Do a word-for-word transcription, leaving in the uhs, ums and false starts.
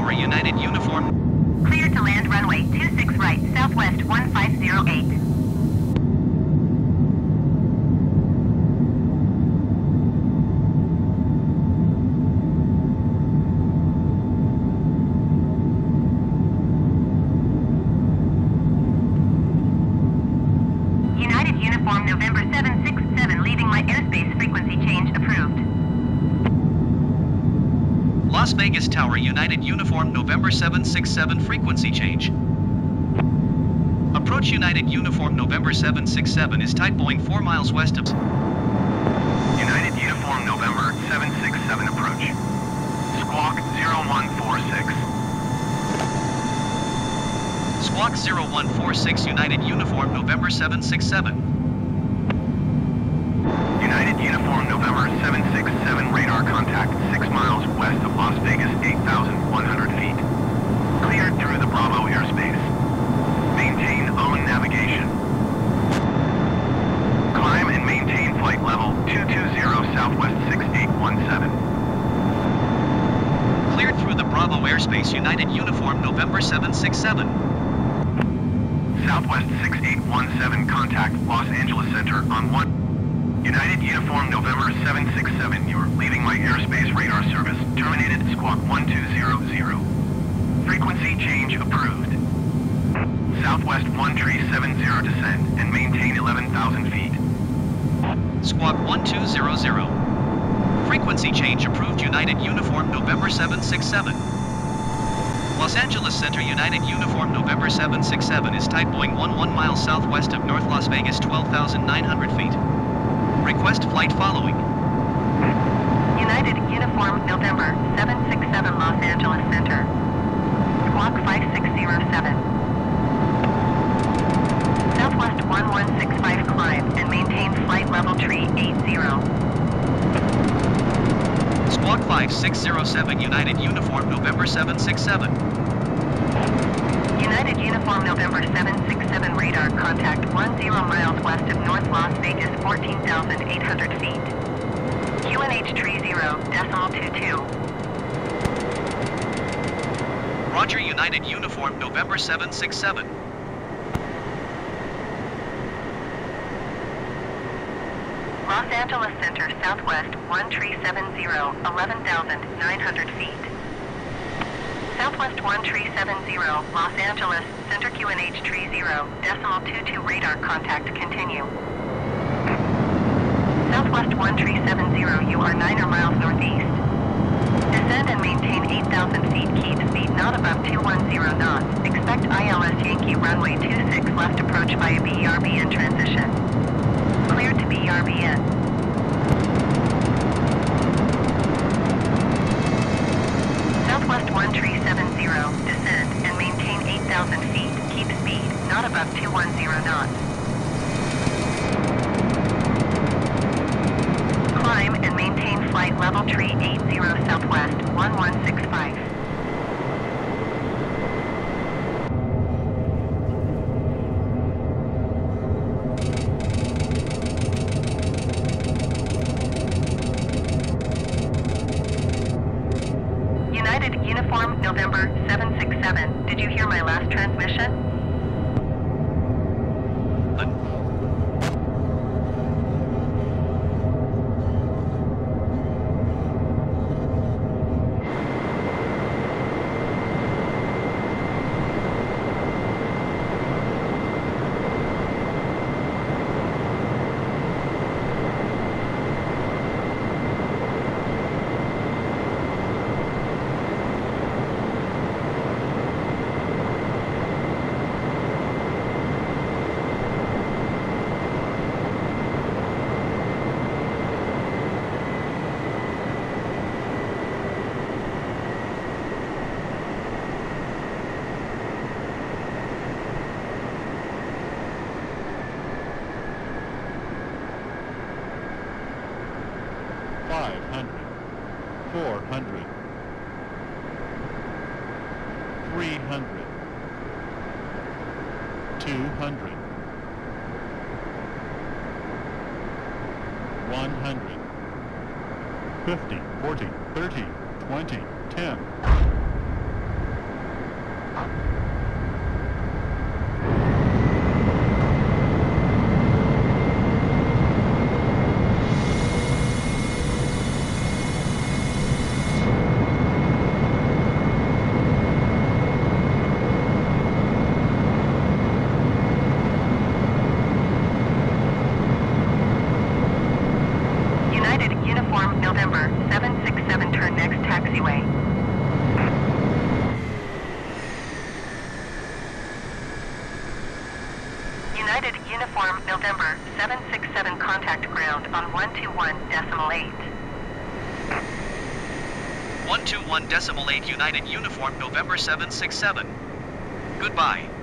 Tower, United uniform. Clear to land runway two six right, southwest one five zero eight. November seven sixty-seven, leaving my airspace frequency change approved. Las Vegas Tower, United uniform, November seven sixty-seven, frequency change. Approach United uniform, November seven sixty-seven is tight Boeing four miles west of... United uniform, November seven sixty-seven, approach. Squawk zero one four six. Squawk zero one four six, United uniform, November seven sixty-seven. United uniform, November seven sixty-seven, radar contact six miles west of Las Vegas, eight thousand one hundred feet. Cleared through the Bravo airspace. Maintain own navigation. Climb and maintain flight level two two zero southwest six eight one seven. Cleared through the Bravo airspace, United uniform, November seven sixty-seven. Southwest six eight one seven, contact Los Angeles Center on one. United uniform, November seven sixty-seven, you are leaving my airspace, radar service terminated, squawk one two zero zero. Frequency change approved. Southwest one three seven zero, descend and maintain eleven thousand feet. Squawk one two zero zero. Frequency change approved, United uniform, November seven sixty-seven. Los Angeles Center, United uniform, November seven sixty-seven is type Boeing one one miles southwest of North Las Vegas, twelve thousand nine hundred feet. Request flight following. United uniform, November seven sixty-seven, Los Angeles Center. Squawk five six zero seven. Southwest one one six five, climb and maintain flight level three eight zero. Squawk five six zero seven, United uniform, November seven sixty-seven. United uniform, November seven sixty-seven, radar contact ten miles west of North Las Vegas, fourteen thousand eight hundred feet. Q N H three zero decimal two two. Roger, United uniform, November seven sixty-seven. Los Angeles Center, southwest one three seven zero, eleven thousand nine hundred feet. Southwest one three seven zero, Los Angeles Center, Q N H three zero decimal two two, radar contact continue. Southwest one three seven zero, you are nine miles northeast. Descend and maintain eight thousand feet, keep speed not above two ten knots. Expect I L S Yankee runway two six left approach via B E R B and transition. Cleared to B E R B N. Southwest one three seven zero, descend and maintain eight thousand feet. Keep speed not above two ten knots. Climb and maintain flight level three eight zero southwest one one six five. Uniform, November seven sixty-seven. Did you hear my last transmission? five hundred, four hundred, three hundred, two hundred, one hundred, fifty, forty, thirty, twenty, ten. November seven six seven, turn next taxiway. United Uniform November seven six seven, contact ground on one two one decimal eight. one two one decimal eight United Uniform November seven six seven. Goodbye.